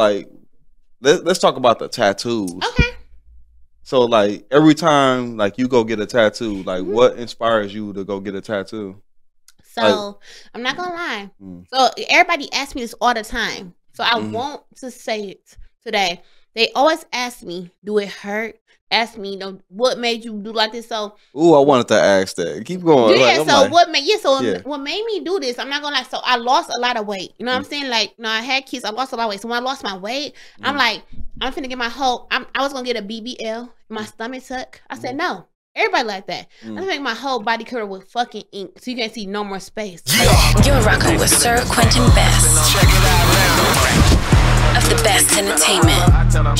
like let's talk about the tattoos. Okay. So like every time like you go get a tattoo, like mm-hmm. what inspires you to go get a tattoo? So like, I'm not gonna lie. Mm-hmm. So everybody asks me this all the time. So I mm-hmm. want to say it today. They always ask me, do it hurt? Ask me, you know, what made you do like this? So ooh, I wanted to ask that. Keep going. Yeah, like, so like, what made me do this? I'm not gonna lie. So I lost a lot of weight. You know what I'm saying? Like, you know, I had kids, I lost a lot of weight. So when I lost my weight, I'm like, I'm finna get my whole I was gonna get a BBL, my stomach tuck. I said no. Everybody like that. I'm gonna make my whole body covered with fucking ink so you can't see no more space. You're rocking with Sir Quinton Best. Check it out now. Of the best entertainment.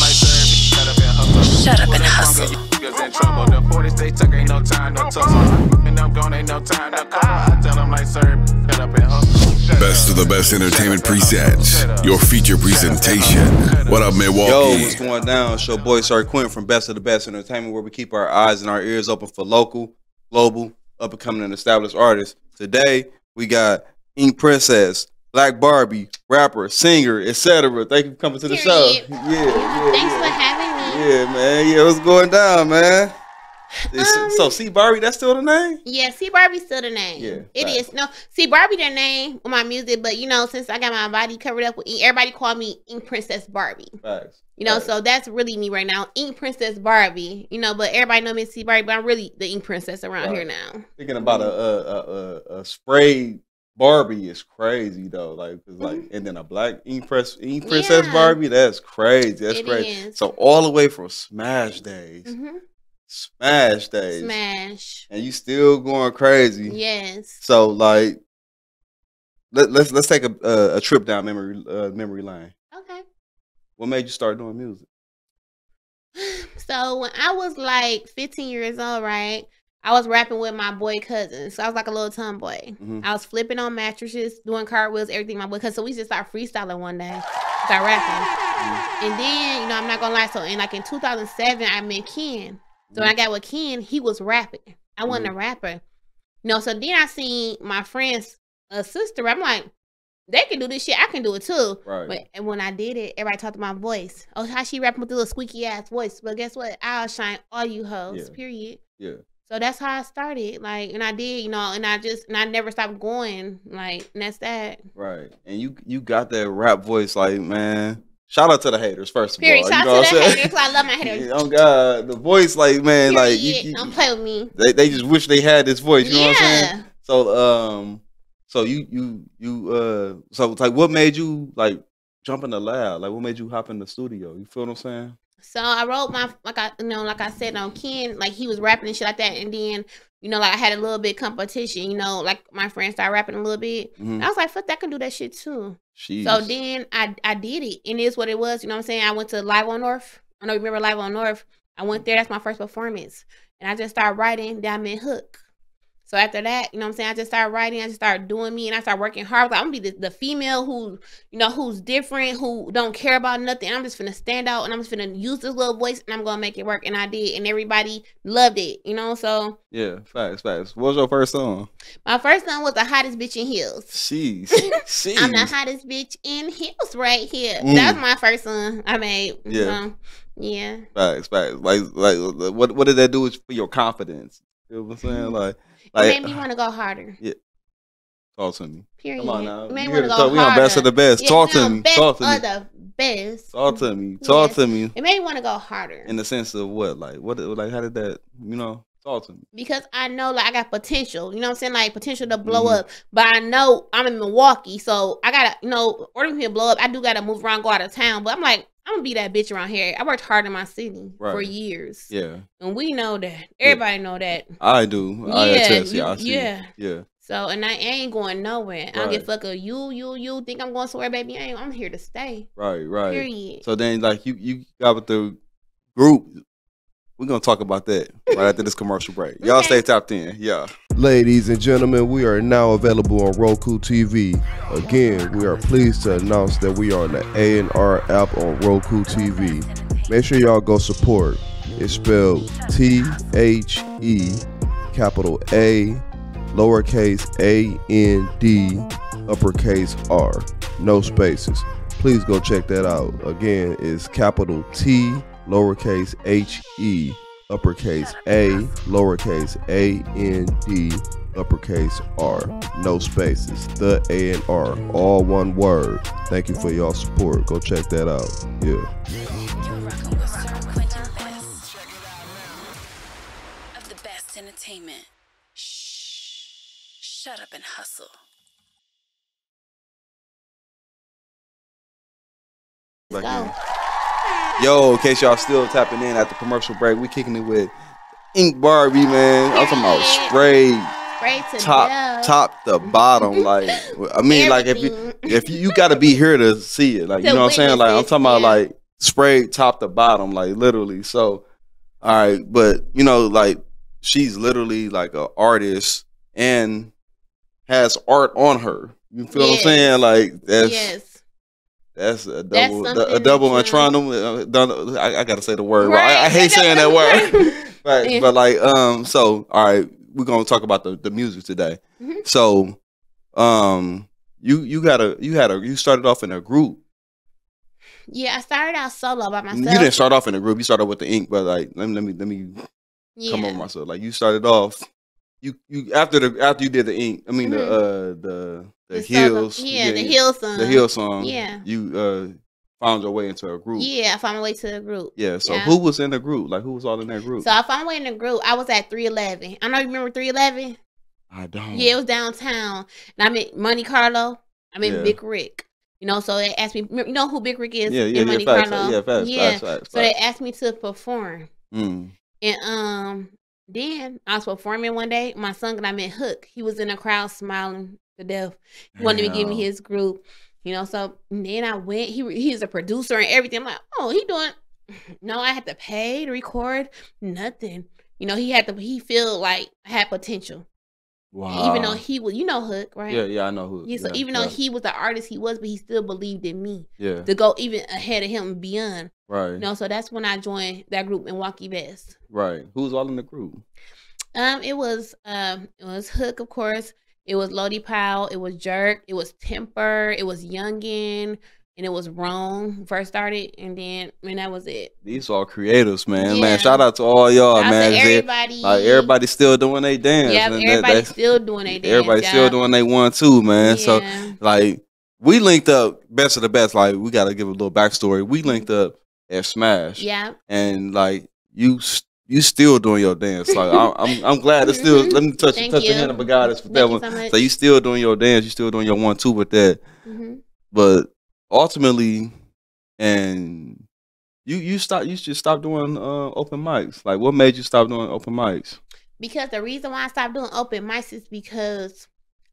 Shut up and hustle. Best of the Best Entertainment presents your feature presentation. What up, Milwaukee? Yo, what's going down? It's your boy Sir Quinton from Best of the Best Entertainment, where we keep our eyes and our ears open for local, global, up and coming and established artists. Today we got Ink Princess, Black Barbie, rapper, singer, etc. Thank you for coming to the show. Yeah. Thanks for having me. Yeah, man. Yeah, what's going down, man? So C Barbie, that's still the name? Yeah, C Barbie's still the name. Yeah, it is. No, C Barbie their name on my music, but you know, since I got my body covered up with ink, everybody called me Ink Princess Barbie. Facts. You know, so that's really me right now, Ink Princess Barbie. You know, but everybody know me as C Barbie, but I'm really the Ink Princess around here now. Thinking about a spray Barbie is crazy though, like cause like, and then a black Ink Princess Barbie, that's crazy. That's crazy. So all the way from Smash Days, Smash, and you still going crazy. Yes. So like, let's take a trip down memory lane. Okay. What made you start doing music? So when I was like 15 years old, right? I was rapping with my boy cousins. So I was like a little tomboy. I was flipping on mattresses, doing cartwheels, everything. My boy cousin. So we just started freestyling one day. Start rapping. And then, you know, I'm not gonna lie. So in like in 2007, I met Ken. So when I got with Ken, he was rapping. I wasn't a rapper. You know, so then I seen my friend's sister. I'm like, they can do this shit. I can do it too. Right. But and when I did it, everybody talked to my voice. Oh, how she rapping with the little squeaky ass voice. But guess what? I'll shine all you hoes. Yeah. Period. Yeah. So that's how I started, like, and I did, you know, and I never stopped going, like, and that's that. Right, and you got that rap voice, like, man, shout out to the haters, first of all. Shout out to the haters, I love my haters. Yeah, oh, God, the voice, like, man, like, you, don't play with me. They just wish they had this voice, you know what I'm saying? So, so so, like, what made you, like, jump in the lab? Like, what made you hop in the studio? You feel what I'm saying? So I wrote my, like I said on Ken, like he was rapping and shit like that. And then, you know, like I had a little bit of competition, you know, like my friend started rapping a little bit. I was like, fuck, I can do that shit too. Jeez. So then I did it. And it's what it was. You know what I'm saying? I went to Live on North. I know you remember Live on North. I went there. That's my first performance. And I just started writing. Then I met Hook. So after that, you know what I'm saying? I just started writing. I just started doing me. And I started working hard. I was like, I'm going to be the female who, you know, who's different, who don't care about nothing. I'm just going to stand out. And I'm just going to use this little voice. And I'm going to make it work. And I did. And everybody loved it. You know? So. Yeah. Facts. Facts. What was your first song? My first song was The Hottest Bitch in Heels. Jeez. Jeez. I'm the hottest bitch in heels right here. That was my first song I made. Yeah. Yeah. Facts. Facts. Like what did that do for your confidence? You know what I'm saying? Like, it made me want to go harder. Yeah. Talk to me. Period. Come on now. It made me want to go harder. We on Best of the Best. Yeah, talk to me. Talk to me. Best of the Best. Talk to me. Talk to me. It made me want to go harder. In the sense of what? Like, how did that, you know, talk to me? Because I know, like, I got potential. You know what I'm saying? Like, potential to blow up. But I know I'm in Milwaukee, so I got to, you know, order me to blow up. I do got to move around, go out of town. But I'm like, I'm gonna be that bitch around here. I worked hard in my city for years. Yeah, and we know that. Everybody know that. I do. I attest. Yeah, I see. Yeah. So, and I ain't going nowhere. I don't give a fuck of you think I'm going somewhere, baby? I ain't. I'm here to stay. Right. Period. So then, like you got with the group. We're gonna talk about that right after this commercial break. Y'all stay tapped in. Yeah. Ladies and gentlemen, we are now available on Roku TV. Again, we are pleased to announce that we are on the A&R app on Roku TV. Make sure y'all go support. It's spelled T-H-E, capital A, lowercase a-n-d, uppercase R. No spaces. please go check that out. Again, it's capital T, lowercase h-e, uppercase A, lowercase A-N-D, uppercase R, no spaces, the A&R, all one word. Thank you for y'all support. Go check that out. Yeah. You're rocking with Sir Quinton Best. Check it out now. Of the best entertainment. Shh. Shut up and hustle. Go. Yo, in case y'all still tapping in at the commercial break, we kicking it with Ink Barbie, man. I'm talking about top to bottom. Like, I mean, like if you gotta be here to see it, like, you know what I'm saying? Like, I'm talking about like sprayed top to bottom, like literally. So, all right, but you know, like, she's literally like an artist and has art on her. You feel what I'm saying? Like, that's that's a double entendre. I gotta say the word. Right. I hate saying that word. But like, so all right, we're gonna talk about the music today. Mm-hmm. So, you started off in a group. Yeah, I started out solo by myself. You didn't start off in a group. You started with the Ink, but like, let me come over myself. Like, you started off. You after you did the Ink. I mean, the Hills. Yeah, the Hill song. The Hill song. Yeah. You found your way into a group. Yeah, I found my way to the group. Yeah. So who was in the group? Like, who was all in that group? So I found my way in the group. I was at 311. I don't remember 311. I don't. Yeah, it was downtown. And I met Monte Carlo. I met Big Rick. You know, so they asked me, you know who Big Rick is? Yeah, yeah, Monte Carlo. Yeah, facts. So they asked me to perform. Mm. And then I was performing one day. My son and I met Hook. He was in the crowd smiling to death. He wanted to give me his group, you know. So then I went. He's a producer and everything. I'm like, oh, he doing? No, I had to pay to record nothing. You know, he feel like had potential. Wow. And even though he was, you know, Hook, right? Yeah, yeah, I know Hook. Yeah, so even though he was the artist he was, but he still believed in me. Yeah. To go even ahead of him and beyond. Right. You know, so that's when I joined that group, Milwaukee Best. Right. Who was all in the group? It was Hook, of course. It was Lodi Powell. It was Jerk. It was Temper. It was Youngin. And it was Wrong first started, and then that was it. These all creatives, man. Yeah. Man, shout out to all y'all, man. Everybody, like, everybody's still doing their dance. Yeah, everybody's still doing their dance. Everybody's still doing their one too, man. Yeah. So like, we linked up Best of the Best. Like, we gotta give a little backstory. We linked up at Smash. Yeah. And like, you still doing your dance. Like, I'm glad it's still. Let me touch the hand of a goddess for that one. So you still doing your dance. You still doing your 1-2 with that. Mm-hmm. But ultimately, and you should stop doing open mics. Like, what made you stop doing open mics? Because the reason why I stopped doing open mics is because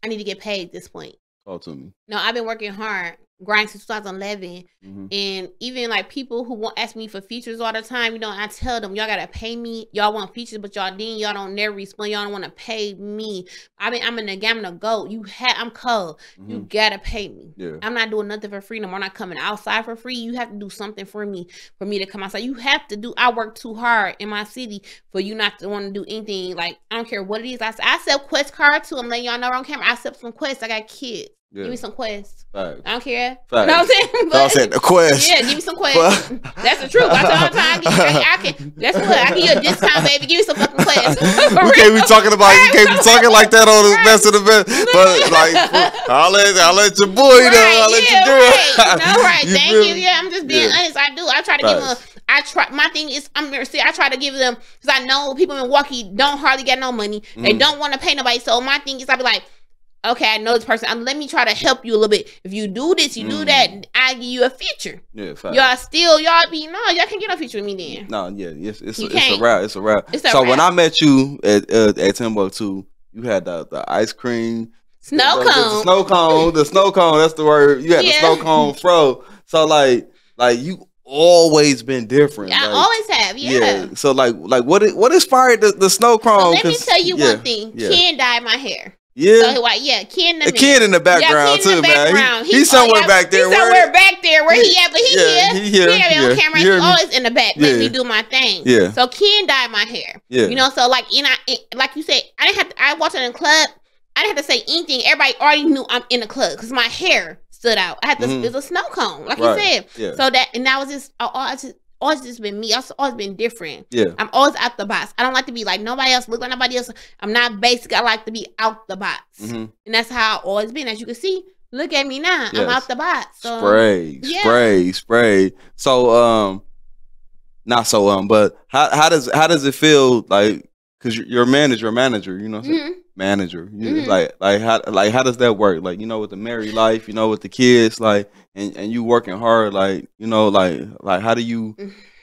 I need to get paid at this point. Talk to me. No, I've been working hard. Grind since 2011. Mm-hmm. And even like people who won't ask me for features all the time, you know, I tell them, y'all gotta pay me. Y'all want features, but y'all don't never respond. Y'all don't want to pay me. I mean, I'm in the game to go. I'm cold. Mm-hmm. You gotta pay me. Yeah. I'm not doing nothing for free no more. I'm not coming outside for free. You have to do something for me to come outside. You have to do. I work too hard in my city for you not to want to do anything. Like, I don't care what it is. I sell Quest cards too. I'm letting y'all know on camera. I sell some Quests. I got kids. Yeah. Give me some Quests. Facts. I don't care. Facts. You know what I'm saying? But, I'm saying the Quest. Yeah, give me some Quests. That's the truth. I tell all the time, I can. That's what I give you a discount, baby. Give me some fucking Quests. We can't be talking about. You can't be talking like that on the Best of the Best. But like, I'll let your boy know. I'll let you do it. No, right. You thank you. Yeah, I'm just being honest. I do. I try to give them. My thing is, I try to give them, because I know people in Milwaukee don't hardly get no money. Mm. They don't want to pay nobody. So my thing is, I be like, okay, I know this person. Let me try to help you a little bit. If you do this, you do that, I give you a feature. Yeah, y'all can't get a feature with me then. No, yeah, it's a wrap. It's a wrap. So when I met you at Timbuktu, you had the ice cream snow cone. The snow cone. That's the word. You had the snow cone fro. So like you always been different. I always have. Yeah. So like what inspired the snow cone? So let me tell you one thing. Yeah. Ken dyed my hair. Yeah, so, like, Ken in the background too, man. He's somewhere back there. He's somewhere back there where he at, but he here. He on camera. He's always in the back. Let me do my thing. Yeah. So Ken dyed my hair. Yeah. You know, so like, like you said, I didn't have to. I walked in the club. I didn't have to say anything. Everybody already knew I'm in the club because my hair stood out. I had to, it's a snow cone, like you said. Yeah. So that, and that was just, always just been me. I've always been different. Yeah. I'm always out the box. I don't like to be like nobody else, look like nobody else. I'm not basic. I like to be out the box. And that's how I've always been. As you can see, look at me now. I'm out the box. So, spray. So but how does it feel like, because your manager, you know what I'm saying? Manager, like how does that work? Like, you know, with the married life, you know, with the kids, like, and you working hard, like, you know, like how do you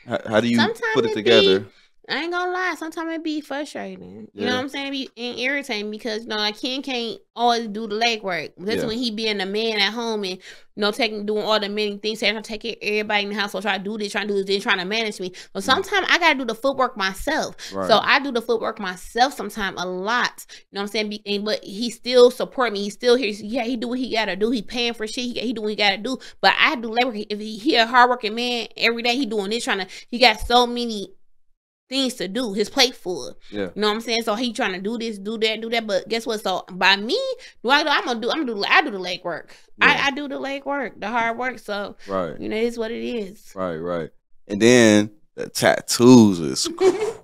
sometimes put it together? I ain't gonna lie, sometimes it be frustrating. You know what I'm saying? It be irritating because, you know, like Ken can't always do the leg work. That's when he being a man at home and, you know, doing all the many things, saying I'm taking everybody in the household, trying to manage me. But sometimes I gotta do the footwork myself. So I do the footwork myself sometimes a lot. You know what I'm saying? But he still support me. He's still here. Yeah, he do what he gotta do. He paying for shit. He do what he gotta do. But I do leg work. If he a hard working man, every day he doing this, he got so many things to do, his plate full. You know what I'm saying? So he trying to do this, do that, do that. But guess what? So by me, I do the leg work. I do the leg work, the hard work. So you know, it's what it is. Right. And then the tattoos is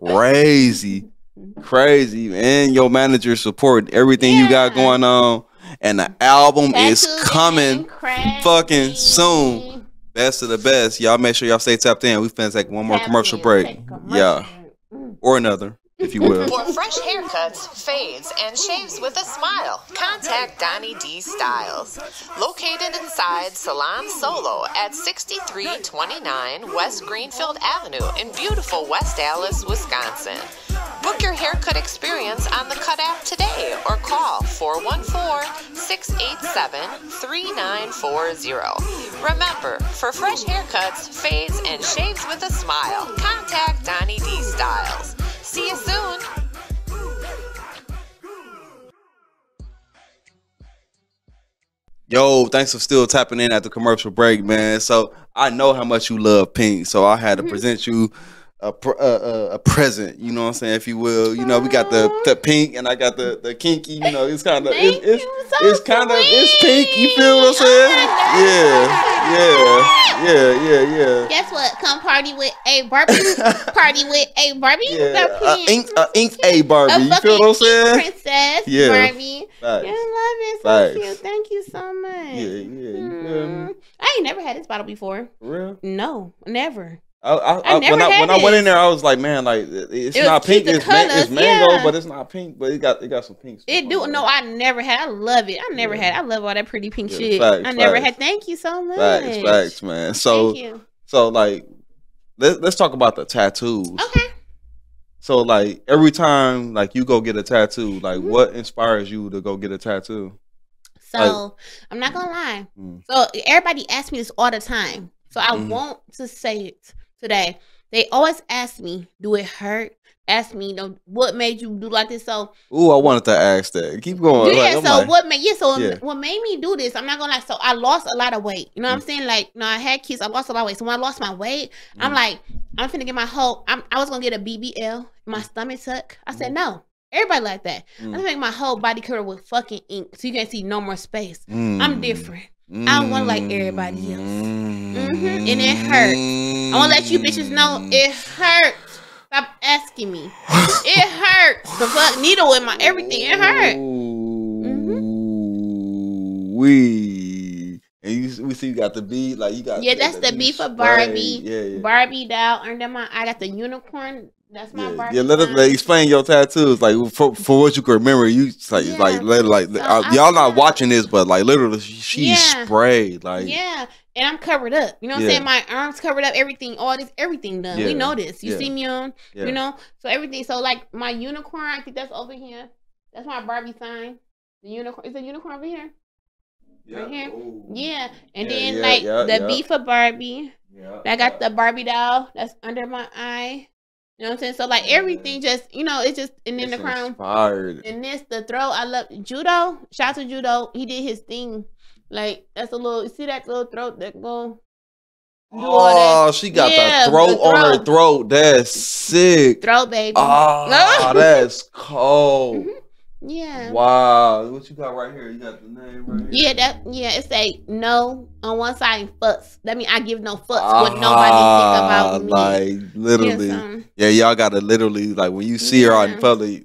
crazy, and your manager support everything you got going on, and the album is coming fucking soon. Best of the best. Y'all make sure y'all stay tapped in. We finna take one more commercial break. Or another, if you will. For fresh haircuts, fades, and shaves with a smile, contact Donnie D. Styles. Located inside Salon Solo at 6329 West Greenfield Avenue in beautiful West Allis, Wisconsin. Book your haircut experience on the Cut App today or call 414-687-3940. Remember, for fresh haircuts, fades, and shaves with a smile, contact Donnie D. Styles. See you soon. Yo, thanks for still tapping in at the commercial break, man. So I know how much you love pink, so I had to present you a present, you know what I'm saying, if you will. You know, we got the pink and I got the kinky, you know, it's kind of it's pink, you feel what I'm saying? Yeah. Guess what? Come party with a Barbie. Ink Barbie, you feel what I'm saying? Princess Barbie. Nice. You love it. So nice. Cute. Thank you so much. You feel me? I ain't never had this bottle before. Real? No, never. When I went in there, I was like, man, like it's not pink. It's mango, but it's not pink. But it got some pink. I never had. I love it. I never had. I love all that pretty pink shit. I never had. Thank you so much. Facts, man. So, thank you. So like, let's talk about the tattoos. Okay. So like every time like you go get a tattoo, like what inspires you to go get a tattoo? So I'm not gonna lie. So everybody asks me this all the time. So I want to say it today. They always ask me, do it hurt? Ask me, you know, what made you do like this? So, ooh, I wanted to ask that. Keep going. Yeah, like, so like, what made me do this? I'm not gonna lie. So I lost a lot of weight. You know what I'm saying? Like, you know, I had kids, I lost a lot of weight. So when I lost my weight, I'm like, I'm finna get my whole I was gonna get a BBL, my stomach tuck. I said no. Everybody like that. I'm gonna make my whole body covered with fucking ink so you can't see no more space. I'm different. I don't want to like everybody else. And it hurts. I want to let you bitches know it hurts. Stop asking me. It hurts. The fuck needle in my everything. It hurt. We see you got the B, like you got that's the B for Barbie. Barbie doll under my eye. I got the unicorn. That's my Barbie. Yeah, let explain your tattoos, like for what you can remember. You like y'all not watching this, but like literally she's sprayed, like and I'm covered up. You know what I'm saying? My arms covered up, everything, all this, everything done. We know this. You see me on, you know, so everything. So like my unicorn, I think that's over here. That's my Barbie sign. The unicorn is a unicorn over here. Right here. And then like the B for Barbie. I got the Barbie doll that's under my eye. You know what I'm saying? So like everything just, you know, it's just, and then the crown inspired. And this, the throw, I love judo. Shout out to judo. He did his thing. Like that's a little, you see that little throat that go. Oh, she got the throat on her throat. That's sick. Throat baby. Oh, that's cold. Yeah. Wow. What you got right here? You got the name right here. Yeah, that it say no on one side and fucks. That mean I give no fucks what nobody think about me. Like literally. Yeah, y'all gotta literally like when you see her out in public,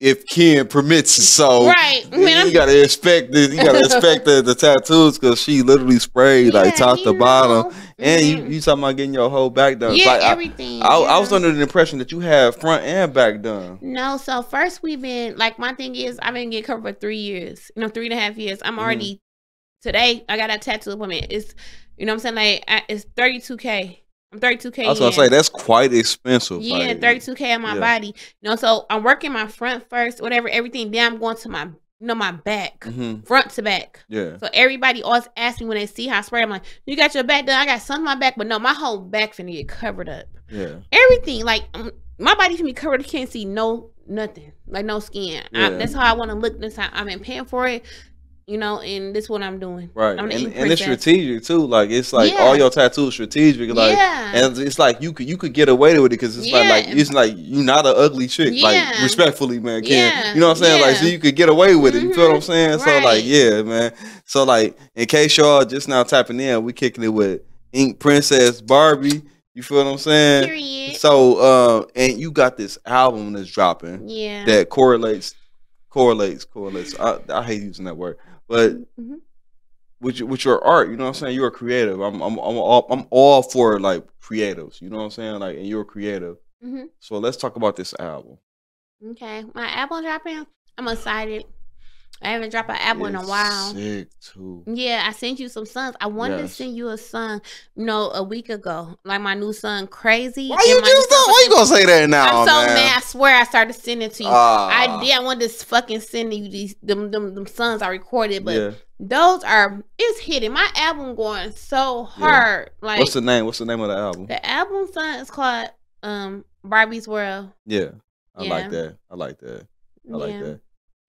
if Ken permits it, so you gotta expect this, you gotta expect the tattoos because she literally sprayed like top to bottom. And you talking about getting your whole back done. Yeah, like, everything. I was under the impression that you had front and back done. No, so first we've been, like, my thing is I've been getting covered for 3 years. You know, 3.5 years. I'm already, today, I got a tattoo appointment. It's, you know what I'm saying? Like, it's $32K. I'm $32K. I was going to say, that's quite expensive. Yeah, like, $32K on my body. You know, so I'm working my front first, whatever, everything. Then I'm going to my my back, front to back. Yeah. So everybody always asks me when they see how I spray. I'm like, you got your back done? I got some on my back, but no, my whole back finna get covered up. Yeah. Everything, like my body can be covered. You can't see nothing, like no skin. Yeah. That's how I want to look. This time I've been paying for it, you know, and this is what I'm doing. Right. I'm and it's strategic too. Like it's like all your tattoos strategic. Like and it's like you could get away with it because it's like it's like you're not an ugly chick. Like respectfully, man. You know what I'm saying? Like so you could get away with it. You feel what I'm saying? So like man. So like in case y'all just now tapping in, we kicking it with Ink Princess Barbie. You feel what I'm saying? Period. So and you got this album that's dropping. Yeah. That correlates. I hate using that word. But with your art, you know what I'm saying? You're a creative. I'm all for like creatives. You know what I'm saying? Like, and you're a creative. So let's talk about this album. Okay, my album dropping. I'm excited. I haven't dropped an album in a while. Sick too. Yeah, I sent you some songs. I wanted to send you a song, you know, a week ago. Like my new song, Crazy. Why you gonna say that now? I'm so mad. I swear I started sending to you. I wanted to fucking send you these them songs I recorded, but those are hitting. My album going so hard. Like what's the name? What's the name of the album? The album song is called Barbie's World. Yeah, I like that. I like that.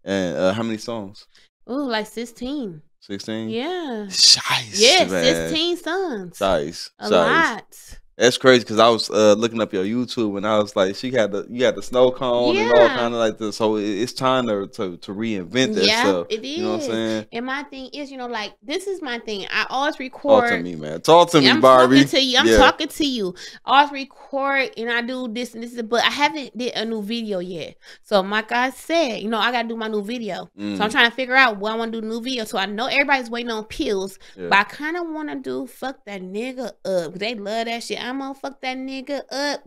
And how many songs? Ooh, like 16. 16? Yeah. Shice, yes, man. 16 songs. Shice. A lot. That's crazy because I was looking up your YouTube and I was like, you had the snow cone and all kind of like this. So it's time to reinvent that stuff. It is. You know what I'm saying? And my thing is, you know, like this is my thing. I always record. Talk to me, man. Talk to me, Barbie. I'm talking to you. I'm talking to you. I always record and I do this and this, but I haven't did a new video yet. So like I said, you know, I gotta do my new video. So I'm trying to figure out what I want to do new video. So I know everybody's waiting on pills, but I kind of want to do fuck that nigga up. They love that shit. I'm gonna fuck that nigga up.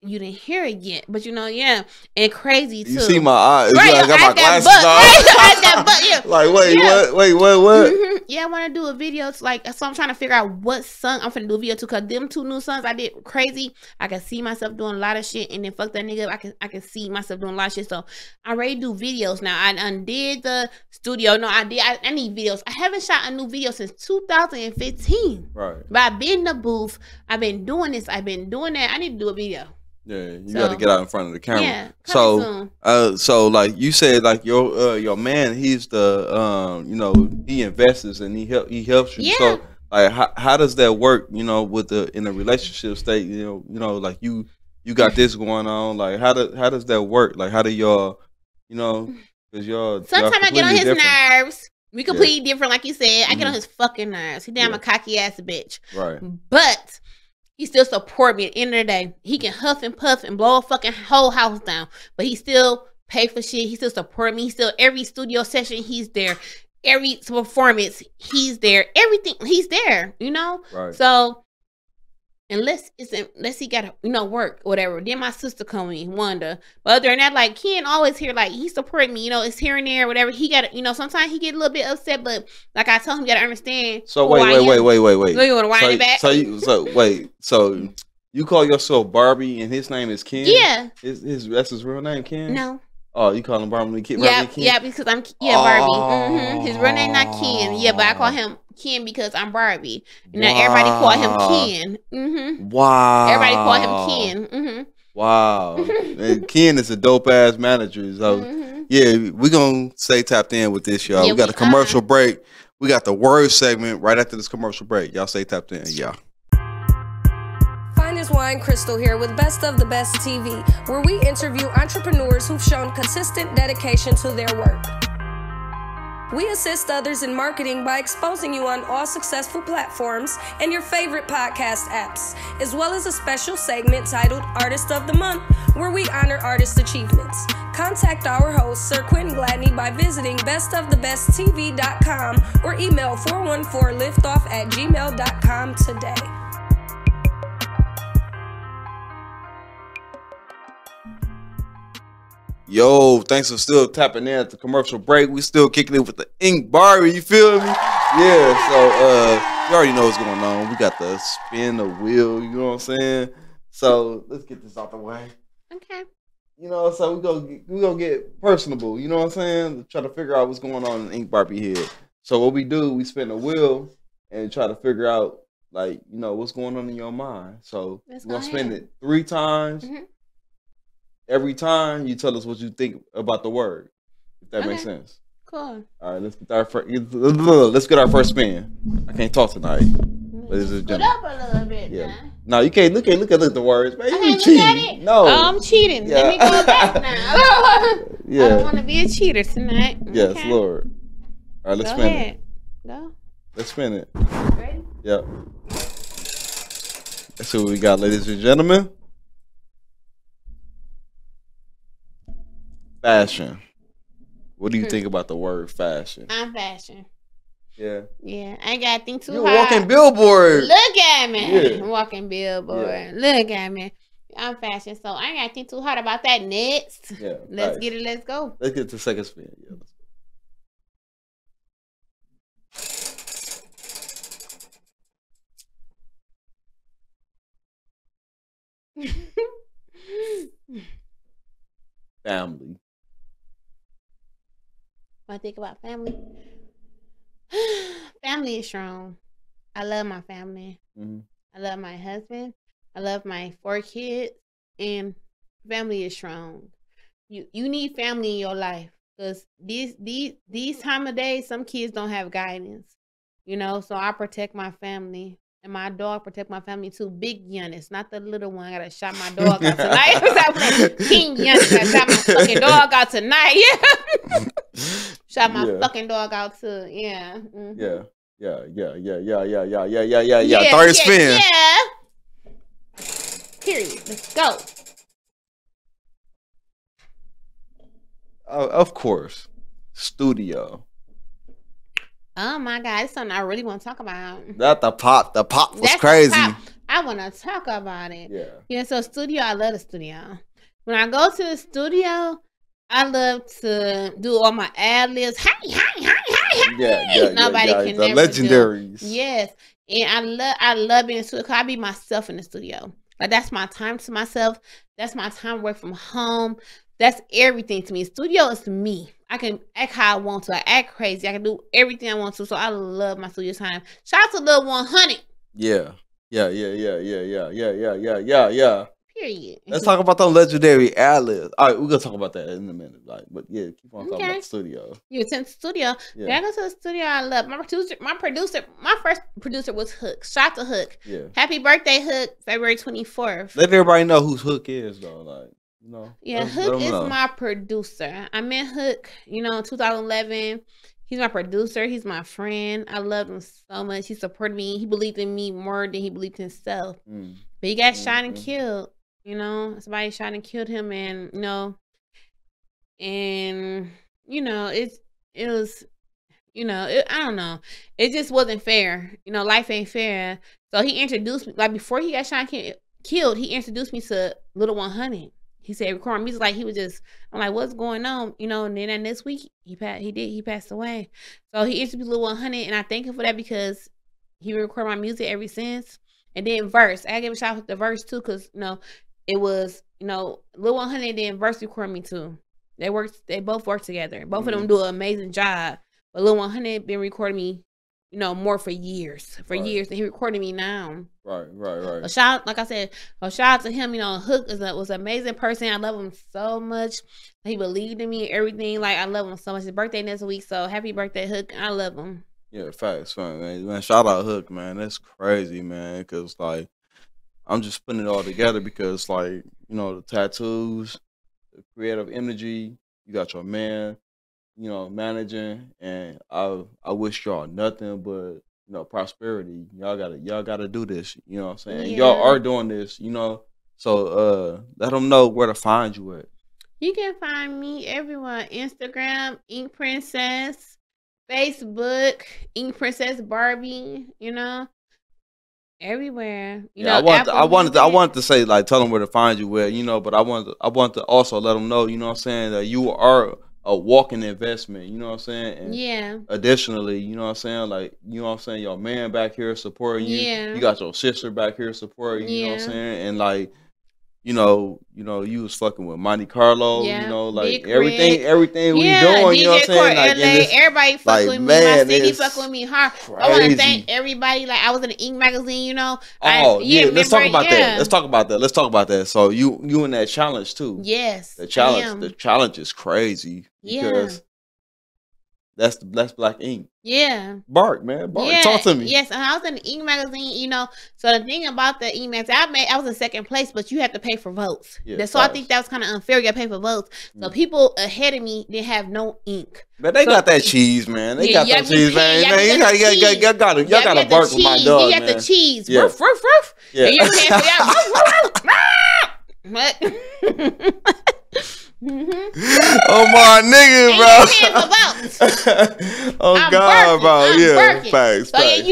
You didn't hear it yet, but you know, and Crazy too. You see my eyes? Right, I got my glasses on. Like, wait, what? Yeah, I want to do a video. It's like, so I'm trying to figure out what song I'm finna do a video to. Cause them two new songs I did, Crazy, I can see myself doing a lot of shit, and then Fuck That Nigga, I can see myself doing a lot of shit. So I already do videos now. I undid the studio. No, I need videos. I haven't shot a new video since 2015. Right. But I've been in the booth. I've been doing this. I've been doing that. I need to do a video. Yeah, you got to get out in front of the camera. Yeah, so, like you said, like your man, he's the, you know, he invests and he helps you. Yeah. So, like, how does that work? You know, with the in a relationship state, you know, like you got this going on. Like, how does that work? Like, how do y'all, you know, because y'all sometimes I get on his nerves. We completely different, like you said. I get on his fucking nerves. He damn a cocky ass bitch. Right, but he still support me. At the end of the day, he can huff and puff and blow a fucking whole house down, but he still pay for shit. He still support me. He still every studio session he's there, every performance he's there, everything he's there. You know, right. So unless he gotta work or whatever, then my sister come in, Wanda. But other than that, like Ken always here, like he support me. You know, it's here and there, whatever. He got sometimes he get a little bit upset, but like I told him, you gotta understand. So wait. So you wanna wind it back? So you call yourself Barbie and his name is Ken? Yeah. That's his real name, Ken? No. Oh, you call him Barbie Ken? Yeah, because I'm Barbie. His real name not Ken. Yeah, but I call him Ken because I'm Barbie. Now everybody call him Ken. Wow. Everybody call him Ken. Wow. And Ken is a dope ass manager. So yeah, we're gonna stay tapped in with this, y'all. Yeah, we got a commercial break. We got the word segment right after this commercial break. Y'all stay tapped in, y'all. Rose Wine Crystal here with Best of the Best TV, where we interview entrepreneurs who've shown consistent dedication to their work. We assist others in marketing by exposing you on all successful platforms and your favorite podcast apps, as well as a special segment titled Artist of the Month, where we honor artist achievements. Contact our host, Sir Quinton Gladney, by visiting bestofthebesttv.com or email 414liftoff@gmail.com today. Yo, thanks for still tapping in at the commercial break. We still kicking it with the Ink Barbie, you feel me? Yeah, so you already know what's going on. We got the spin the wheel, you know what I'm saying? So let's get this out the way. Okay. You know, so we gonna get personable, you know what I'm saying? Try to figure out what's going on in Ink Barbie head. So what we do, we spin the wheel and try to figure out, like, you know, what's going on in your mind. So we're gonna spin it 3 times. Mm-hmm. Every time you tell us what you think about the word, if that makes sense. Cool. All right, let's get our first spin. I can't talk tonight. Put up a little bit. Yeah. Now. No, you can't. Look at the words, man. You cheating? No. Oh, I'm cheating. Yeah. Let me go back now. Yeah. I don't want to be a cheater tonight. Yes, okay. Lord. All right, let's spin it. Ready? Yep. Let's see what we got, ladies and gentlemen. Fashion. What do you think about the word fashion? I'm fashion. Yeah. Yeah. I ain't gotta think too hard. You're walking billboard. Look at me. Yeah. Walking billboard. Yeah. Look at me. I'm fashion, so I ain't gotta think too hard about that. Next. Yeah. Let's get it. Let's go. Let's get to the second spin. Yeah. Family. When I think about family, family is strong. I love my family. Mm-hmm. I love my husband. I love my 4 kids. And family is strong. You need family in your life, because these time of day, some kids don't have guidance, you know. So I protect my family. And my dog protect my family too. Big Yunus, not the little one. I gotta shot my dog out tonight. Like, King Yunus, I shot my fucking dog out tonight. Yeah. Shot my fucking dog out too. Yeah. Mm-hmm. Yeah. Third spin. Yeah. Period. Let's go. Of course. Studio. Oh my God, it's something I really want to talk about. That the pop was crazy. I want to talk about it. Yeah. Yeah, so studio, I love the studio. When I go to the studio, I love to do all my ad libs. Hey. Yeah, nobody can the never legendaries. Do. Yes. And I love being in the studio, because I be myself in the studio. Like, that's my time to myself. That's my time work from home. That's everything to me. Studio is me. I can act how I want to. I act crazy. I can do everything I want to. So I love my studio time. Shout out to Lil 100. Yeah. Period. Let's talk about the legendary ad-libs. All right, we're gonna talk about that in a minute. Like, but yeah, keep on talking about the studio. You attend the studio. Yeah. Then I go to the studio. I love my first producer was Hook. Shout out to Hook. Yeah. Happy birthday, Hook! February 24th. Let everybody know who Hook is, though. Like. No. Yeah, Hook is my producer. I met Hook, you know, in 2011. He's my producer. He's my friend. I love him so much. He supported me. He believed in me more than he believed in himself. Mm. But he got shot and killed, you know. Somebody shot and killed him, and, you know, I don't know. It just wasn't fair. You know, life ain't fair. So he introduced me. Like, before he got shot and killed, he introduced me to Lil 100. He said recording music, like, he was just, I'm like, what's going on? You know, and then this week he passed away. So he introduced Lil 100, and I thank him for that, because he recorded my music ever since. And then verse. I gave a shout out to the verse too, because, you know, it was, you know, Lil 100 and then verse recorded me too. They both work together. Both of them do an amazing job. But Lil 100 been recording me, you know, more for years. For years. And he recorded me now. Right. A shout, like I said, a shout out to him. You know, Hook was an amazing person. I love him so much. He believed in me and everything. Like, I love him so much. His birthday next week, so happy birthday, Hook. I love him. Yeah, facts, man. Shout out Hook, man. That's crazy, man. Because, like, I'm just putting it all together because, like, you know, the tattoos, the creative energy, you got your man, you know, managing, and I wish y'all nothing but, you know, prosperity. Y'all gotta do this, you know what I'm saying? Yeah. Y'all are doing this, you know. So let them know where to find you at. You can find me everywhere. Instagram, Ink Princess, Facebook, Ink Princess Barbie, you know. Everywhere, you know. I wanted to say, like, tell them where to find you, where, you know, but I want to also let them know, you know what I'm saying, that you are a walking investment, you know what I'm saying. And yeah, additionally, you know what I'm saying, like, you know what I'm saying, your man back here supporting you. Yeah. You got your sister back here supporting you. Yeah. You know what I'm saying, and like, you know, you was fucking with Monte Carlo. Yeah. You know, like, Big everything, Rick. Everything we doing. DJ, you know what I'm saying? Like, this, everybody fuck, like, with me. Man, my city fuck with me hard. Crazy. I want to thank everybody. Like, I was in the Ink magazine, you know. Oh, yeah. Let's talk about that. Let's talk about that. Let's talk about that. So you in that challenge too? Yes. The challenge is crazy. Because yeah. That's Black Ink. Yeah. Bark, man. Bark. Yeah. Talk to me. Yes, and I was in the Ink magazine, you know. So the thing about the Ink magazine, I was in second place, but you have to pay for votes. Yeah, so I think that was kind of unfair. You got to pay for votes. So people ahead of me didn't have no ink. But they got that cheese, man. They got that cheese, man. Y'all got to bark with my dog, man. You got the cheese. Roof, roof, roof. What? Oh my nigga, bro. Oh I'm God, barking, bro. I'm yeah, facts. So yeah,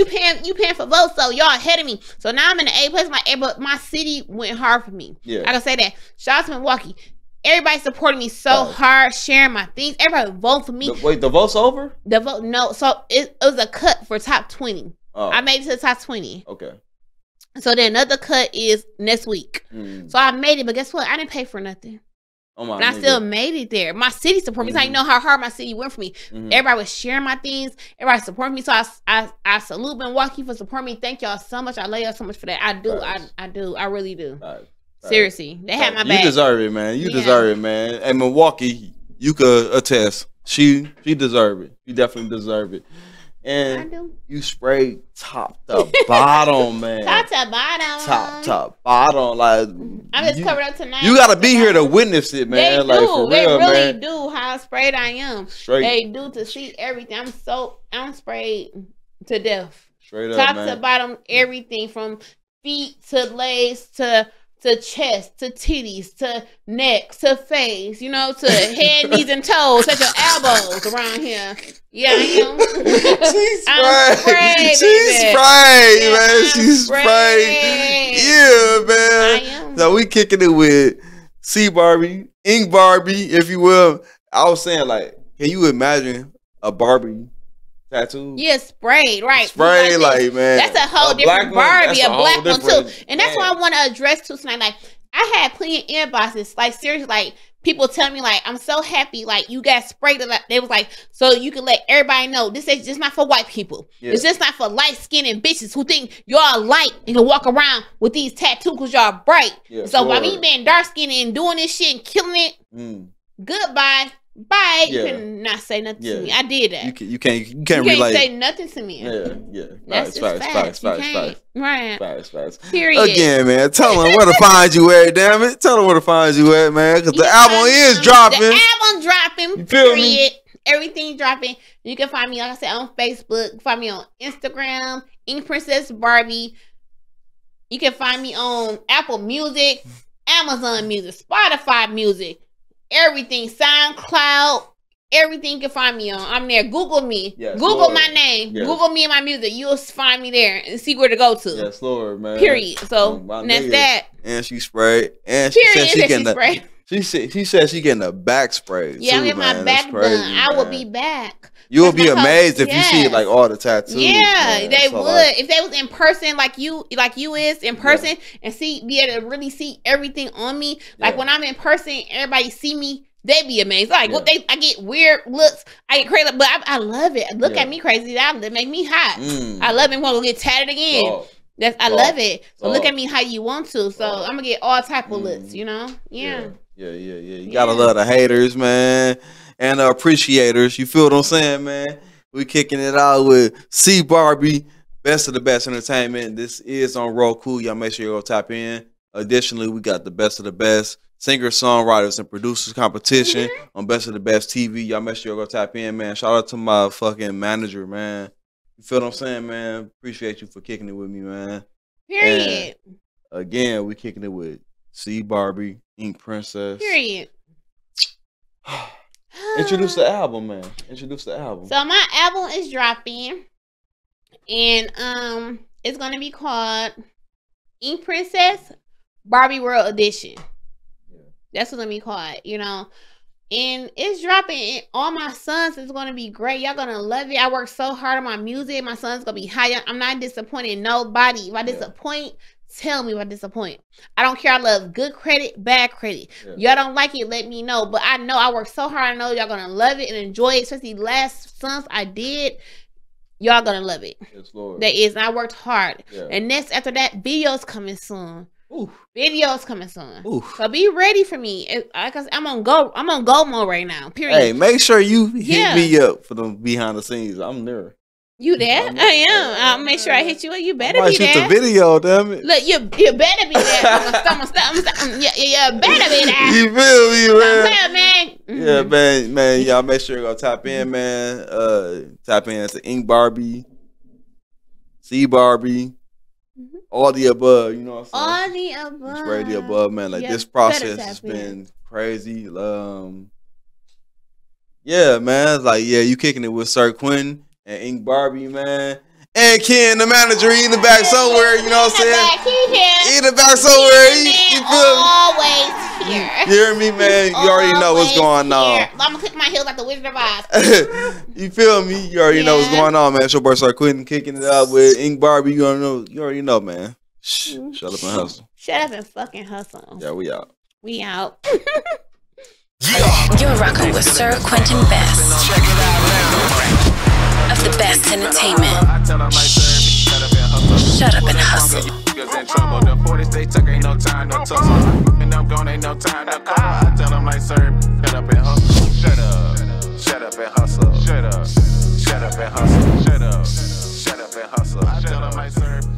you paying for votes. So y'all ahead of me. So now I'm in the A place. My city went hard for me. Yeah, I gotta say that. Shout out to Milwaukee. Everybody supported me so hard, sharing my things. Everybody voted for me. Wait, the vote's over? The vote? No. So it was a cut for top 20. Oh. I made it to the top 20. Okay. So then another cut is next week. So I made it, but guess what? I didn't pay for nothing. Oh my, and I still made it there. My city supported me. So I know how hard my city went for me. Everybody was sharing my things. Everybody supported me. So I salute Milwaukee for supporting me. Thank y'all so much. I love y'all so much for that. I do. I really do. Seriously, they had my back. You deserve it, man. You deserve it, man. And Milwaukee, you could attest. She deserve it. You definitely deserve it. And you sprayed top to bottom, man. Top to bottom. Top to bottom. Like, I'm just covered up tonight. You gotta be here to witness it, man. They like, do. They real, really man. Do. How sprayed I am. Straight. They do to see everything. I'm sprayed to death. Straight up, top man. To bottom, everything from feet to legs to chest, to titties, to neck, to face, you know, to head, knees, and toes, such your elbows around here. Yeah, I am. I'm sprayed. She's sprayed, man. She's sprayed. Yeah, man. I am. So we kicking it with C Barbie, Ink Barbie, if you will. I was saying, like, can you imagine a Barbie tattoo? Yeah, sprayed, right? Sprayed, like, man. That's a whole different Barbie, a black one too, and that's why I want to address too tonight. Like, I had plenty of inboxes, like, seriously, like, people tell me, like, I'm so happy, like, you got sprayed. They was like, so you can let everybody know this is just not for white people. Yeah. It's just not for light skinned and bitches who think y'all light and can walk around with these tattoos because y'all bright. Yeah, so by me being dark skinned and doing this shit and killing it, goodbye. Bye. Yeah. You cannot say nothing to me. I did that. You can't say nothing to me. Yeah, yeah. That's facts. Right. Facts. Period. Again, man. Tell them where to find you at, damn it. Tell them where to find you at, man. Because the album is dropping. The album dropping. You feel me? Everything dropping. You can find me, like I said, on Facebook. Find me on Instagram, Ink Princess Barbie. You can find me on Apple Music, Amazon Music, Spotify Music. Everything, SoundCloud, everything you can find me on. I'm there. Google me. Yes, Google Lord. My name. Yes. Google me and my music. You'll find me there and see where to go to. Yes, Lord, man. Period. So and that's that. And she sprayed. And she said she getting the. She said she getting the back spray. Yeah, I'm getting my back done. I will be back. You will be amazed if you see, like, all the tattoos. Yeah, they would. If they was in person, like you is in person, and be able to really see everything on me. Like, when I'm in person, everybody see me, they be amazed. Like, well, I get weird looks, I get crazy, but I love it. Look at me crazy, that make me hot. I love it. Want to get tatted again? I love it. So look at me how you want to. So I'm gonna get all type of looks, you know? Yeah. You gotta love the haters, man. And the appreciators, you feel what I'm saying, man? We kicking it out with C Barbie, Best of the Best Entertainment. This is on Roku. Y'all make sure you go tap in. Additionally, we got the Best of the Best Singer, Songwriters, and Producers competition on Best of the Best TV. Y'all make sure you go tap in, man. Shout out to my fucking manager, man. You feel what I'm saying, man? Appreciate you for kicking it with me, man. Period. And again, we kicking it with C. Barbie, Ink Princess. Period. Introduce the album, man. Introduce the album. So my album is dropping, and it's gonna be called Ink Princess Barbie World Edition. Yeah. That's what it's gonna be called, you know. And it's dropping, and all my sons is gonna be great. Y'all gonna love it. I work so hard on my music. My son's gonna be high. I'm not disappointing nobody. If I disappoint, tell me if I disappoint. I don't care. I love good credit, bad credit. Yeah. Y'all don't like it, let me know. But I know I work so hard. I know y'all gonna love it and enjoy it. Especially last sons I did. Y'all gonna love it. Yes, Lord. That is. And I worked hard. Yeah. And next after that, videos coming soon. Oof. Videos coming soon. Oof. So be ready for me. I'm on go mode right now. Period. Hey, make sure you hit me up for the behind the scenes. I'm there. You there? I am. I'll make sure I hit you. You better be there. I might shoot the video, damn it. Look, you better be there. You better be there. You feel me, man? Well, man. Mm-hmm. Yeah, man. Y'all make sure you go tap in, man. Tap in to Ink Barbie, C Barbie, all the above. You know what I'm saying? All the above. It's right the above, man. Like this process has been crazy. Yeah, man. It's like you kicking it with Sir Quinton. And Ink Barbie, man. And Ken, the manager, he in the back somewhere, you know what I'm saying? He in the back somewhere. You feel me? Always here. You hear me, man? You already know what's going on. I'm going to click my heels like the Wizard of Oz. You feel me? You already know what's going on, man. It's your boy, Sir Quinton, kicking it up with Ink Barbie. You already know, man. Shh. Shut up and hustle. Shut up and fucking hustle. Yeah, we out. We out. You're rocking with Sir Quinton Best. Check it out now. Of the best entertainment. Shut up and hustle. The 40s they took ain't no time, no tussle. And I'm gone, ain't no time, no call. I tell them like, sir, shut up and hustle. Shut up. Shut up and hustle. Shut up. Shut up and hustle. Shut up. Shut up and hustle. I tell them like, sir.